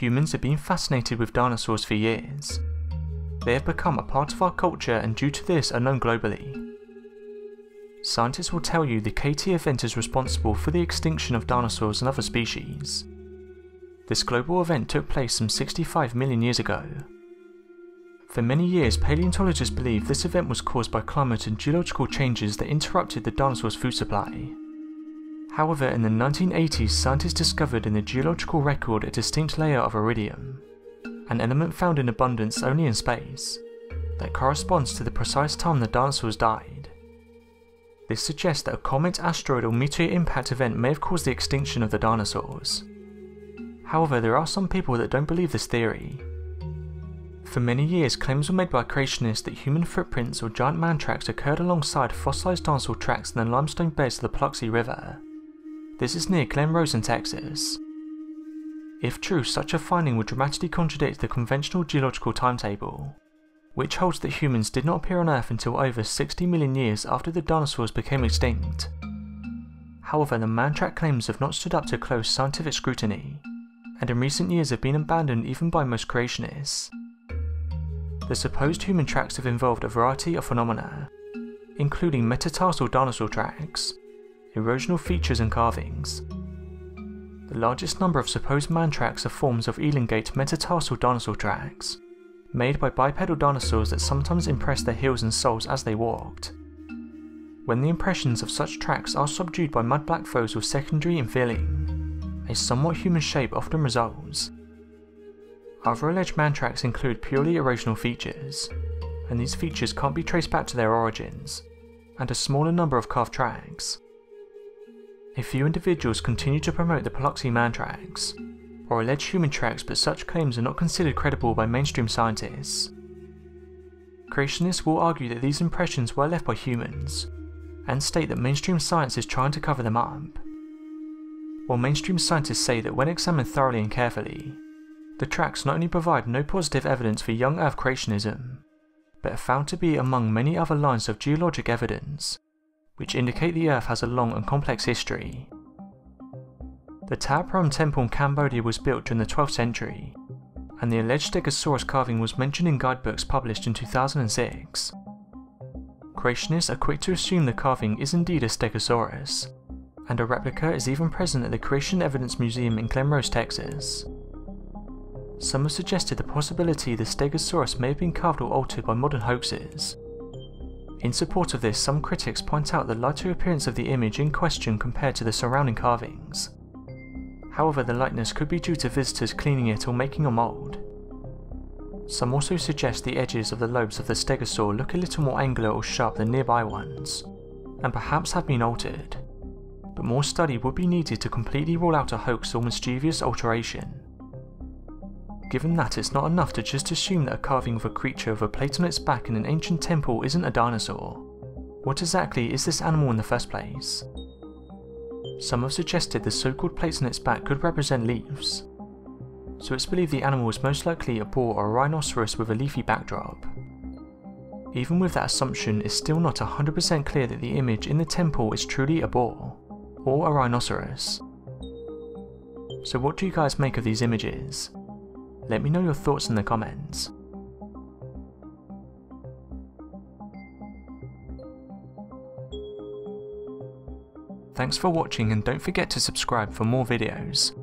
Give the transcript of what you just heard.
Humans have been fascinated with dinosaurs for years. They have become a part of our culture and due to this are known globally. Scientists will tell you the K-T event is responsible for the extinction of dinosaurs and other species. This global event took place some 65 million years ago. For many years, paleontologists believed this event was caused by climate and geological changes that interrupted the dinosaurs' food supply. However, in the 1980s, scientists discovered in the geological record a distinct layer of iridium, an element found in abundance only in space, that corresponds to the precise time the dinosaurs died. This suggests that a comet, asteroid or meteor impact event may have caused the extinction of the dinosaurs. However, there are some people that don't believe this theory. For many years, claims were made by creationists that human footprints or giant man tracks occurred alongside fossilised dinosaur tracks in the limestone beds of the Paluxy River. This is near Glen Rose in Texas. If true, such a finding would dramatically contradict the conventional geological timetable, which holds that humans did not appear on Earth until over 60 million years after the dinosaurs became extinct. However, the man track claims have not stood up to close scientific scrutiny, and in recent years have been abandoned even by most creationists. The supposed human tracks have involved a variety of phenomena, including metatarsal dinosaur tracks, erosional features and carvings. The largest number of supposed man tracks are forms of elongate metatarsal dinosaur tracks, made by bipedal dinosaurs that sometimes impressed their heels and soles as they walked. When the impressions of such tracks are subdued by mud-black foes with secondary infilling, a somewhat human shape often results. Other alleged man tracks include purely erosional features, and these features can't be traced back to their origins, and a smaller number of carved tracks. A few individuals continue to promote the Paluxy man tracks, or alleged human tracks, but such claims are not considered credible by mainstream scientists. Creationists will argue that these impressions were left by humans, and state that mainstream science is trying to cover them up. While mainstream scientists say that when examined thoroughly and carefully, the tracks not only provide no positive evidence for young Earth creationism, but are found to be among many other lines of geologic evidence, which indicate the Earth has a long and complex history. The Ta Prohm Temple in Cambodia was built during the 12th century, and the alleged Stegosaurus carving was mentioned in guidebooks published in 2006. Creationists are quick to assume the carving is indeed a Stegosaurus, and a replica is even present at the Creation Evidence Museum in Glen Rose, Texas. Some have suggested the possibility the Stegosaurus may have been carved or altered by modern hoaxes. In support of this, some critics point out the lighter appearance of the image in question compared to the surrounding carvings. However, the lightness could be due to visitors cleaning it or making a mould. Some also suggest the edges of the lobes of the Stegosaur look a little more angular or sharp than nearby ones, and perhaps have been altered, but more study would be needed to completely rule out a hoax or mischievous alteration. Given that, it's not enough to just assume that a carving of a creature with a plate on its back in an ancient temple isn't a dinosaur. What exactly is this animal in the first place? Some have suggested the so-called plates on its back could represent leaves, so it's believed the animal is most likely a boar or a rhinoceros with a leafy backdrop. Even with that assumption, it's still not 100% clear that the image in the temple is truly a boar or a rhinoceros. So what do you guys make of these images? Let me know your thoughts in the comments. Thanks for watching and don't forget to subscribe for more videos.